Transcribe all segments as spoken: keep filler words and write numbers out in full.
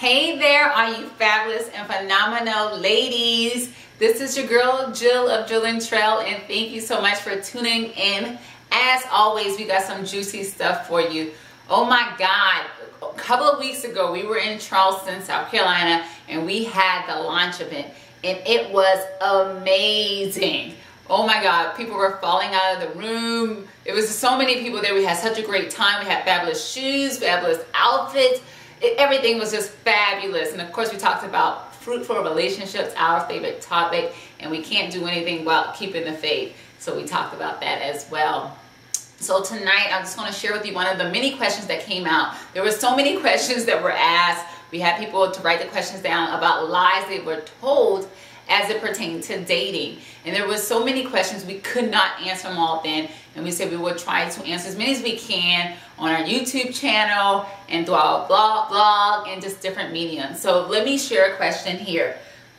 Hey there, all you fabulous and phenomenal ladies. This is your girl, Jill of Jill and Treal, and thank you so much for tuning in. As always, we got some juicy stuff for you. Oh my God, a couple of weeks ago, we were in Charleston, South Carolina, and we had the launch event, and it was amazing. Oh my God, people were falling out of the room. It was so many people there. We had such a great time. We had fabulous shoes, fabulous outfits. It, everything was just fabulous. And of course, we talked about fruitful relationships, our favorite topic, and we can't do anything while keeping the faith. So we talked about that as well. So tonight, I'm just gonna share with you one of the many questions that came out. There were so many questions that were asked. We had people to write the questions down about lies they were told as it pertained to dating. And there was so many questions, we could not answer them all then. And we said we would try to answer as many as we can on our YouTube channel and through our blog, blog and just different mediums. So let me share a question here.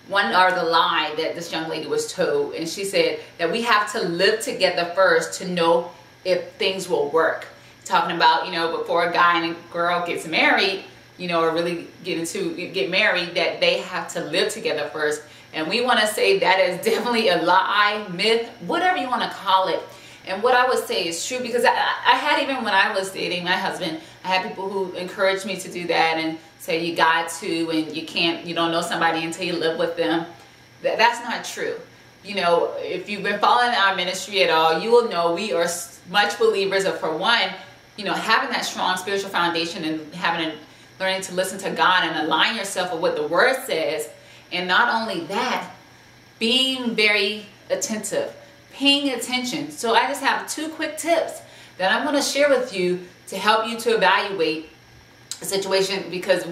One or the lie that this young lady was told, and she said that we have to live together first to know if things will work. Talking about, you know, before a guy and a girl gets married, you know, or really get into get married, that they have to live together first. And we want to say that is definitely a lie, myth, whatever you want to call it. And what I would say is true, because I, I had, even when I was dating my husband, I had people who encouraged me to do that and say you got to, and you can't, you don't know somebody until you live with them. That, that's not true. You know, if you've been following our ministry at all, you will know we are much believers of, for one, you know, having that strong spiritual foundation and having a, learning to listen to God and align yourself with what the Word says. And not only that, being very attentive, paying attention. So I just have two quick tips that I'm going to share with you to help you to evaluate a situation, because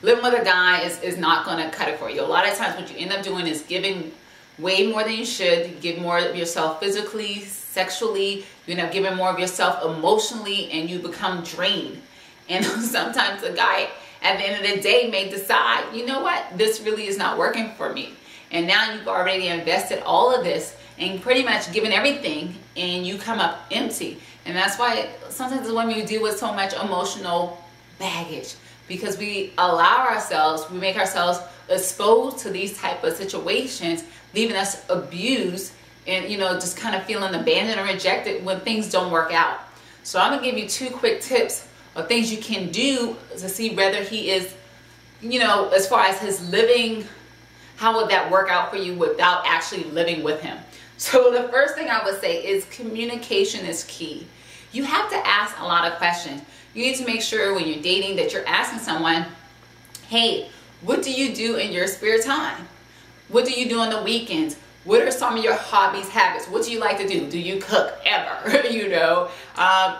living with a guy is, is not going to cut it for you. A lot of times what you end up doing is giving way more than you should. You give more of yourself physically, sexually, you end up giving more of yourself emotionally, and you become drained. And sometimes a guy at the end of the day may decide, you know what, this really is not working for me. And now you've already invested all of this and pretty much given everything, and you come up empty. And that's why sometimes the women, we deal with so much emotional baggage, because we allow ourselves, we make ourselves exposed to these type of situations, leaving us abused and, you know, just kind of feeling abandoned and rejected when things don't work out. So I'm gonna give you two quick tips or things you can do to see whether he is, you know, as far as his living, how would that work out for you without actually living with him. So the first thing I would say is communication is key. You have to ask a lot of questions. You need to make sure when you're dating that you're asking someone, hey, what do you do in your spare time? What do you do on the weekends? What are some of your hobbies, habits? What do you like to do? Do you cook ever? You know, um,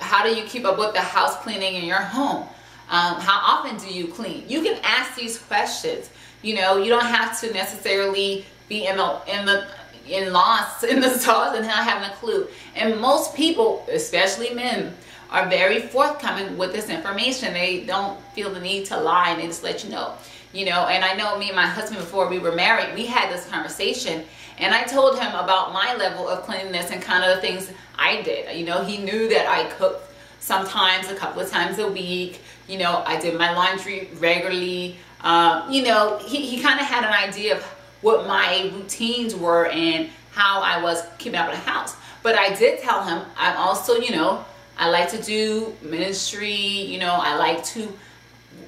how do you keep up with the house cleaning in your home? Um, how often do you clean? You can ask these questions. You know, you don't have to necessarily be in the in the in loss in the sauce and not having a clue. And most people, especially men, are very forthcoming with this information. They don't feel the need to lie, and they just let you know. You know, and I know me and my husband, before we were married, we had this conversation, and I told him about my level of cleanliness and kind of the things I did. You know, he knew that I cooked sometimes, a couple of times a week. You know, I did my laundry regularly. Um, you know, he, he kind of had an idea of what my routines were and how I was keeping up in the house. But I did tell him, I'm also, you know, I like to do ministry. You know, I like to,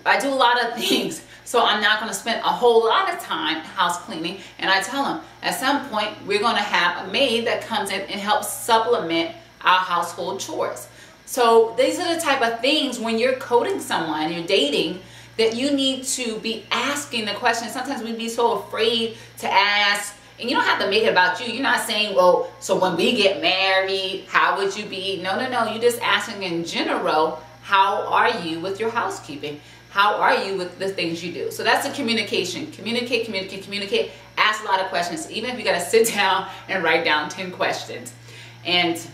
I do a lot of things. So I'm not going to spend a whole lot of time house cleaning. And I tell them, at some point, we're going to have a maid that comes in and helps supplement our household chores. So these are the type of things when you're courting someone, you're dating, that you need to be asking the question. Sometimes we'd be so afraid to ask, and you don't have to make it about you. You're not saying, well, so when we get married, how would you be? No, no, no. You're just asking in general, how are you with your housekeeping? How are you with the things you do? So that's the communication. Communicate, communicate, communicate. Ask a lot of questions. Even if you gotta sit down and write down ten questions. And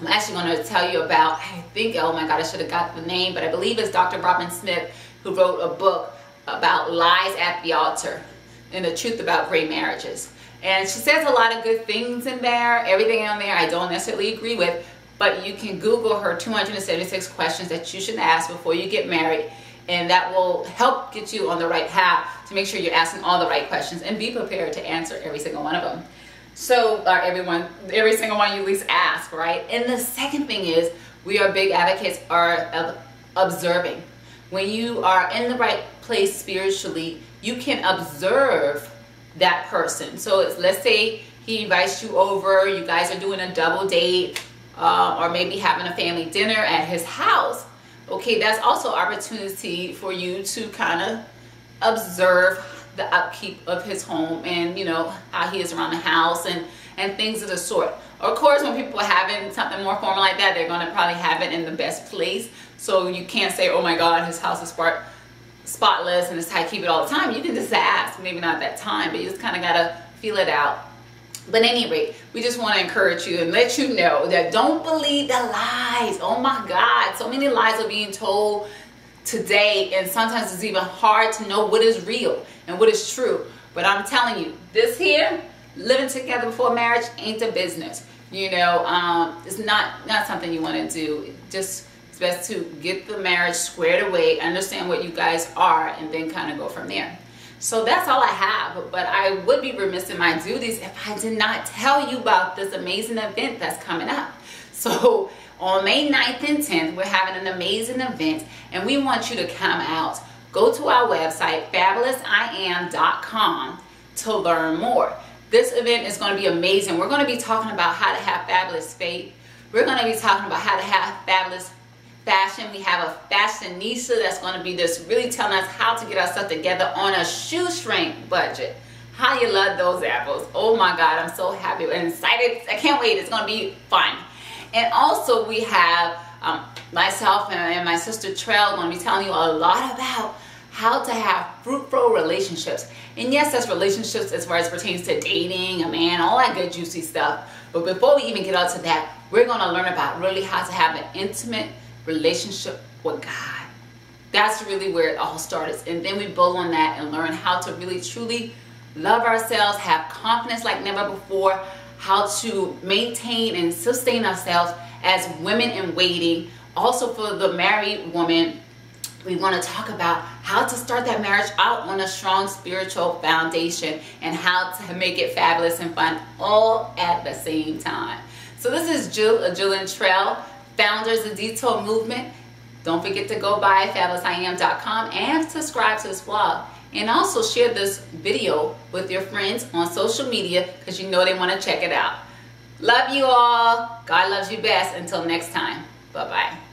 I'm actually gonna tell you about, I think, oh my God, I should have got the name, but I believe it's Doctor Robin Smith, who wrote a book about lies at the altar and the truth about gray marriages. And she says a lot of good things in there. Everything on there I don't necessarily agree with, but you can Google her two hundred seventy-six questions that you should ask before you get married. and that will help get you on the right path to make sure you're asking all the right questions and be prepared to answer every single one of them. So, or everyone, every single one you at least ask, right? And the second thing is, we are big advocates are observing. When you are in the right place spiritually, you can observe that person. So it's, let's say he invites you over, you guys are doing a double date, uh, or maybe having a family dinner at his house. Okay, that's also an opportunity for you to kind of observe the upkeep of his home and, you know, how he is around the house and, and things of the sort. Of course, when people are having something more formal like that, they're going to probably have it in the best place. So you can't say, oh my God, his house is spot spotless and it's how I keep it all the time. You can just ask, maybe not that time, but you just kind of got to feel it out. But at any rate, we just want to encourage you and let you know that don't believe the lies. Oh my God, so many lies are being told today, and sometimes it's even hard to know what is real and what is true. But I'm telling you, this here, living together before marriage, ain't the business. You know, um, it's not, not something you want to do. Just, it's best to get the marriage squared away, understand what you guys are, and then kind of go from there. So that's all I have, but I would be remiss in my duties if I did not tell you about this amazing event that's coming up. So on May ninth and tenth, we're having an amazing event, and we want you to come out. Go to our website, Fabulous I Am dot com, to learn more. This event is going to be amazing. We're going to be talking about how to have fabulous faith. We're going to be talking about how to have fabulous fashion. We have a fashionista that's going to be just really telling us how to get our stuff together on a shoestring budget. How you love those apples. Oh my God, I'm so happy and excited. I can't wait. It's going to be fun. And also we have um, myself and, and my sister Treal going to be telling you a lot about how to have fruitful relationships. And yes, that's relationships as far as pertains to dating, a man, all that good juicy stuff. But before we even get out to that, we're going to learn about really how to have an intimate relationship with God. That's really where it all started. And then we build on that and learn how to really truly love ourselves, have confidence like never before, how to maintain and sustain ourselves as women in waiting. Also for the married woman, we want to talk about how to start that marriage out on a strong spiritual foundation and how to make it fabulous and fun all at the same time. So this is Jill, Jill and Treal, founders of Detour Movement. Don't forget to go by Fabulous I Am dot com and subscribe to this blog. And also share this video with your friends on social media because you know they want to check it out. Love you all. God loves you best. Until next time. Bye-bye.